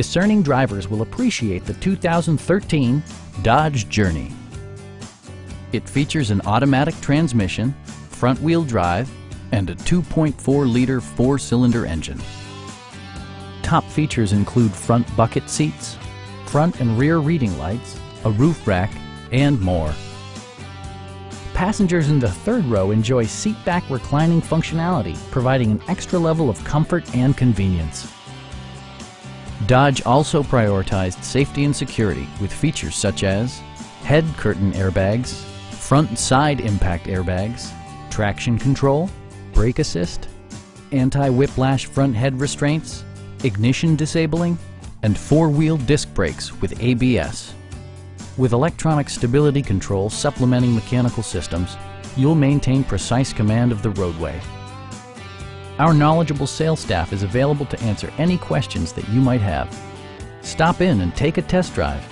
Discerning drivers will appreciate the 2013 Dodge Journey. It features an automatic transmission, front-wheel drive, and a 2.4-liter four-cylinder engine. Top features include front bucket seats, front and rear reading lights, a roof rack, and more. Passengers in the third row enjoy seat-back reclining functionality, providing an extra level of comfort and convenience. Dodge also prioritized safety and security with features such as head curtain airbags, front and side impact airbags, traction control, brake assist, anti-whiplash front head restraints, ignition disabling, and four-wheel disc brakes with ABS. With electronic stability control supplementing mechanical systems, you'll maintain precise command of the roadway. Our knowledgeable sales staff is available to answer any questions that you might have. Stop in and take a test drive.